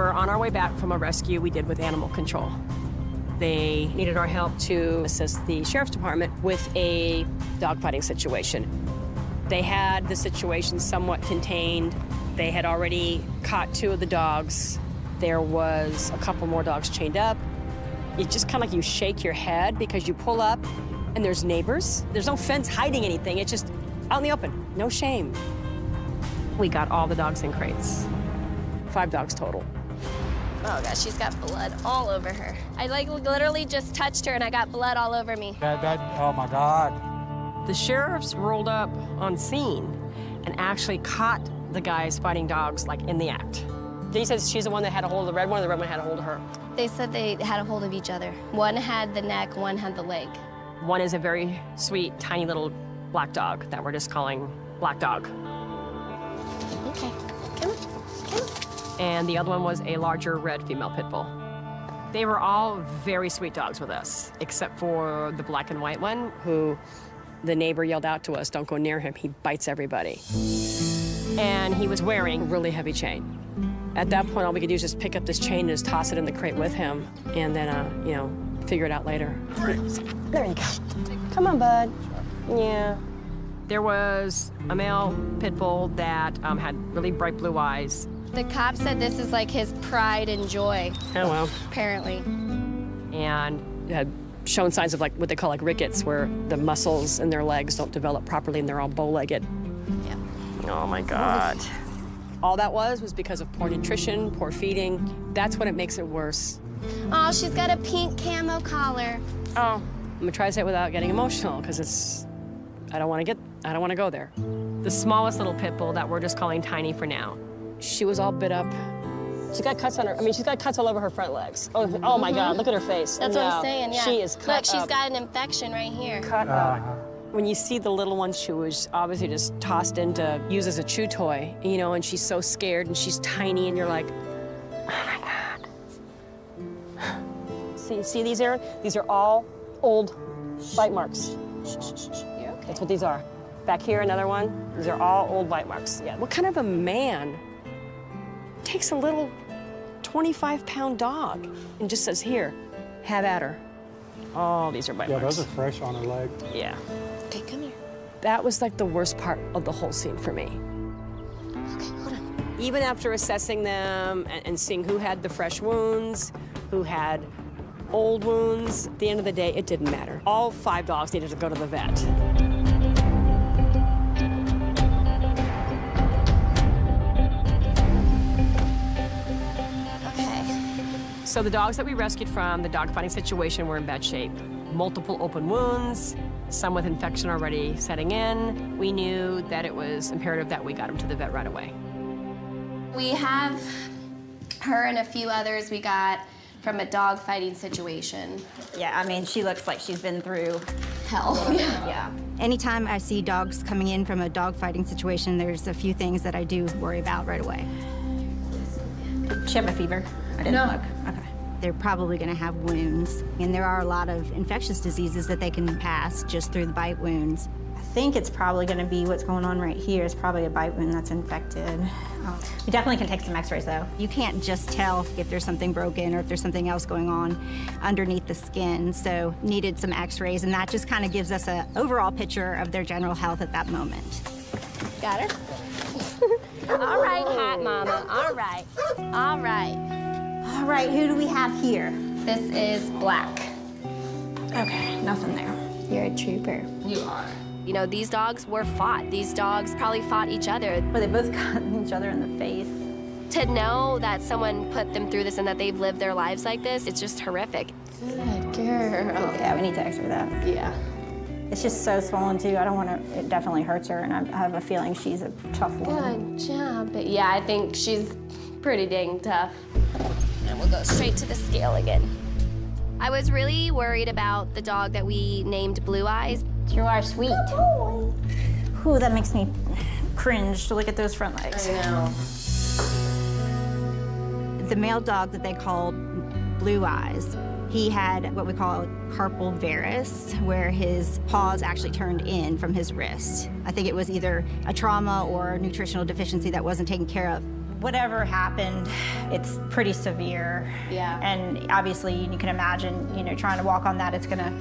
were on our way back from a rescue we did with animal control. They needed our help to assist the sheriff's department with a dogfighting situation. They had the situation somewhat contained. They had already caught two of the dogs. There was a couple more dogs chained up. You just kind of like you shake your head because you pull up and there's neighbors. There's no fence hiding anything. It's just out in the open, no shame. We got all the dogs in crates, 5 dogs total. Oh gosh, she's got blood all over her. I like literally just touched her and I got blood all over me. Oh my God. The sheriffs rolled up on scene and actually caught the guys fighting dogs like in the act. He says she's the one that had a hold of the red one, and the red one had a hold of her. They said they had a hold of each other. One had the neck, one had the leg. One is a very sweet, tiny little black dog that we're just calling Black Dog. Okay, come on, come on. And the other one was a larger red female pit bull. They were all very sweet dogs with us, except for the black and white one, who the neighbor yelled out to us, "Don't go near him, he bites everybody." And he was wearing a really heavy chain. At that point, all we could do is just pick up this chain and just toss it in the crate with him, and then, you know, figure it out later. There you go. Come on, bud. Yeah. There was a male pit bull that had really bright blue eyes. The cop said this is like his pride and joy. Oh, well. Apparently. And had shown signs of like what they call like rickets, where the muscles in their legs don't develop properly and they're all bow-legged. Yeah. Oh, my God. All that was because of poor nutrition, poor feeding. That's when it makes it worse. Oh, she's got a pink camo collar. Oh. I'm gonna try to say it without getting emotional, because it's, I don't want to go there. The smallest little pit bull that we're just calling Tiny for now. She was all bit up. She's got cuts on her, I mean, she's got cuts all over her front legs. Oh, oh my God, look at her face. That's what I'm saying, yeah. She is cut up. Look, she's got an infection right here. Cut up. When you see the little one, she was obviously just tossed in to use as a chew toy, you know, and she's so scared and she's tiny and you're like, oh my God. See these, Aaron? These are all old bite marks. You're okay. That's what these are. Back here, another one. These are all old bite marks. Yeah. What kind of a man takes a little 25-pound dog and just says, here, have at her. Oh, these are bite marks. Yeah, those are fresh on her leg. Yeah. Okay, come here. That was like the worst part of the whole scene for me. Okay, hold on. Even after assessing them and seeing who had the fresh wounds, who had old wounds, at the end of the day, it didn't matter. All 5 dogs needed to go to the vet. So the dogs that we rescued from the dogfighting situation were in bad shape. Multiple open wounds, some with infection already setting in. We knew that it was imperative that we got them to the vet right away. We have her and a few others we got from a dogfighting situation. Yeah, I mean, she looks like she's been through hell. Yeah. Anytime I see dogs coming in from a dogfighting situation, there's a few things that I do worry about right away. She had a fever. I didn't look. Okay. They're probably going to have wounds, and there are a lot of infectious diseases that they can pass just through the bite wounds. I think it's probably going to be what's going on right here is probably a bite wound that's infected. We definitely can take some x-rays, though. You can't just tell if there's something broken or if there's something else going on underneath the skin, so needed some x-rays, and that just kind of gives us an overall picture of their general health at that moment. Got her? All right, hot mama. All right. All right. All right, who do we have here? This is Black. Okay, nothing there. You're a trooper. You are. You know, these dogs were fought. These dogs probably fought each other. Well, they both got each other in the face. To know that someone put them through this and that they've lived their lives like this, it's just horrific. Good girl. Yeah, we need to X-ray that. Yeah. It's just so swollen, too. I don't want to, it definitely hurts her, and I have a feeling she's a tough woman. Good job. But yeah, I think she's pretty dang tough. And we'll go straight to the scale again. I was really worried about the dog that we named Blue Eyes. You are sweet. Oh, ooh, that makes me cringe to look at those front legs. I know. The male dog that they called Blue Eyes, he had what we call carpal varus, where his paws actually turned in from his wrist. I think it was either a trauma or a nutritional deficiency that wasn't taken care of. Whatever happened, it's pretty severe. Yeah. And obviously, you can imagine, you know, trying to walk on that, it's gonna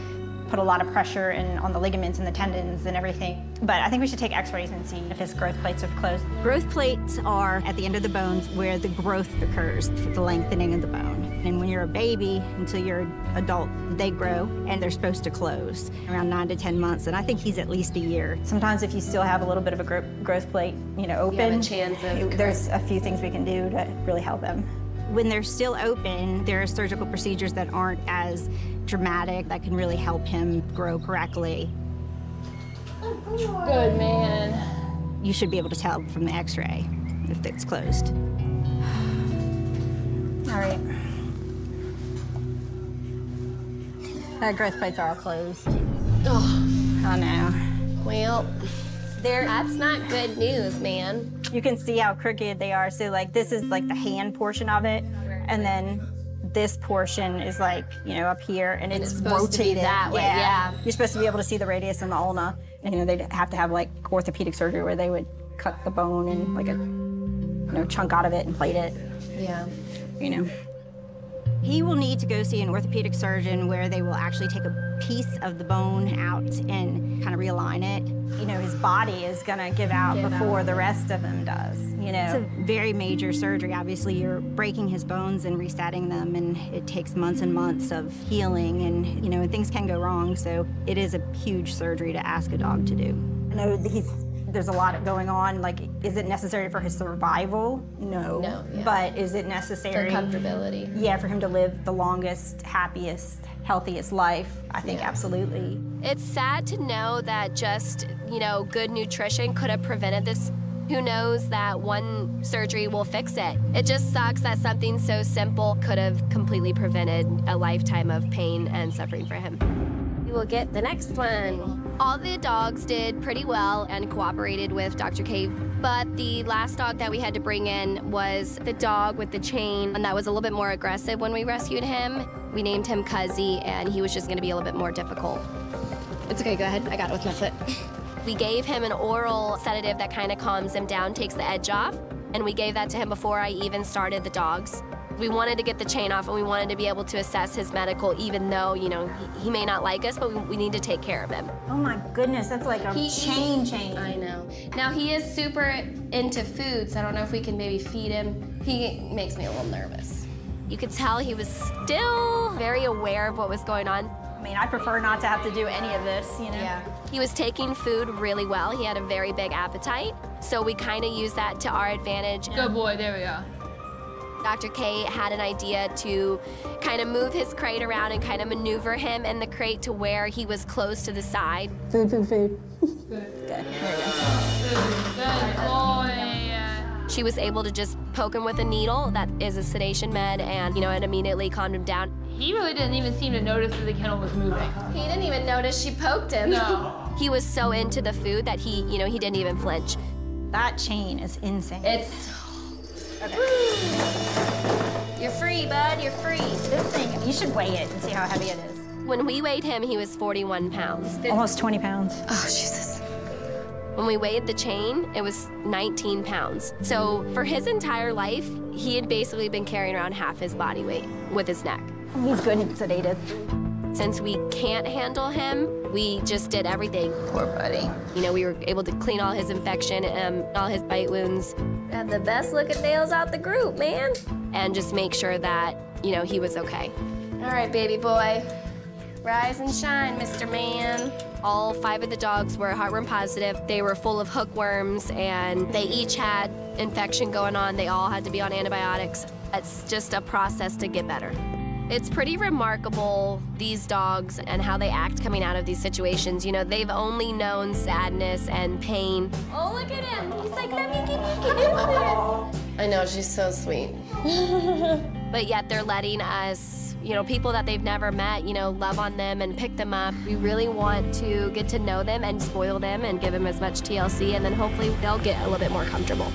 put a lot of pressure in, on the ligaments and the tendons and everything. But I think we should take x-rays and see if his growth plates have closed. Growth plates are at the end of the bones where the growth occurs, the lengthening of the bone. And when you're a baby until you're an adult, they grow and they're supposed to close around 9 to 10 months. And I think he's at least a year. Sometimes if you still have a little bit of a growth plate, you know, open, you chance of there's a few things we can do to really help him. When they're still open, there are surgical procedures that aren't as dramatic that can really help him grow correctly. Good man. You should be able to tell from the x-ray if it's closed. All right. Our growth plates are all closed. Oh, I know. Well, that's not good news, man. You can see how crooked they are. So like this is like the hand portion of it. And then this portion is like, you know, up here and it's supposed rotated to be that way. Yeah. You're supposed to be able to see the radius and the ulna. And, you know, they'd have to have like orthopedic surgery where they would cut the bone and like a, you know, chunk out of it and plate it. Yeah. You know. He will need to go see an orthopedic surgeon where they will actually take a piece of the bone out and kind of realign it. You know, his body is going to give out before the rest of him does, you know. It's a very major surgery. Obviously, you're breaking his bones and resetting them, and it takes months and months of healing, and, you know, things can go wrong, so it is a huge surgery to ask a dog to do. I know there's a lot going on. Like, is it necessary for his survival? No. No, yeah. But is it necessary? For comfortability. Yeah, for him to live the longest, happiest, healthiest life. I think absolutely. It's sad to know that just, you know, good nutrition could have prevented this. Who knows that one surgery will fix it? It just sucks that something so simple could have completely prevented a lifetime of pain and suffering for him. We will get the next one. All the dogs did pretty well and cooperated with Dr. Cave, but the last dog that we had to bring in was the dog with the chain, and that was a little bit more aggressive when we rescued him. We named him Cuzzy, and he was just gonna be a little bit more difficult. It's okay, go ahead, I got it with my foot. We gave him an oral sedative that kind of calms him down, takes the edge off, and we gave that to him before I even started the dogs. We wanted to get the chain off, and we wanted to be able to assess his medical, even though, you know, he may not like us, but we need to take care of him. Oh my goodness, that's like a chain. I know. Now, he is super into food, so I don't know if we can maybe feed him. He makes me a little nervous. You could tell he was still very aware of what was going on. I mean, I prefer not to have to do any of this, you know? Yeah. He was taking food really well. He had a very big appetite, so we kind of used that to our advantage. Good boy, there we are. Dr. K had an idea to kind of move his crate around and kind of maneuver him in the crate to where he was close to the side. Food. Good. There we go. Good boy. She was able to just poke him with a needle. That is a sedation med, and, you know, it immediately calmed him down. He really didn't even seem to notice that the kennel was moving. He didn't even notice she poked him. No. He was so into the food that he, you know, he didn't even flinch. That chain is insane. It's... Okay. You're free, bud, you're free. This thing, you should weigh it and see how heavy it is. When we weighed him, he was 41 pounds. Almost 20 pounds. Oh, Jesus. When we weighed the chain, it was 19 pounds. So for his entire life, he had basically been carrying around half his body weight with his neck. He's good and sedated. Since we can't handle him, we just did everything. Poor buddy. You know, we were able to clean all his infection and all his bite wounds. Have the best looking nails out the group, man. And just make sure that, you know, he was okay. All right, baby boy. Rise and shine, Mr. Man. All 5 of the dogs were heartworm positive. They were full of hookworms, and they each had infection going on. They all had to be on antibiotics. It's just a process to get better. It's pretty remarkable, these dogs and how they act coming out of these situations. You know, they've only known sadness and pain. Oh, look at him. He's like, let me get this. I know, she's so sweet. But yet they're letting us, you know, people that they've never met, you know, love on them and pick them up. We really want to get to know them and spoil them and give them as much TLC, and then hopefully they'll get a little bit more comfortable.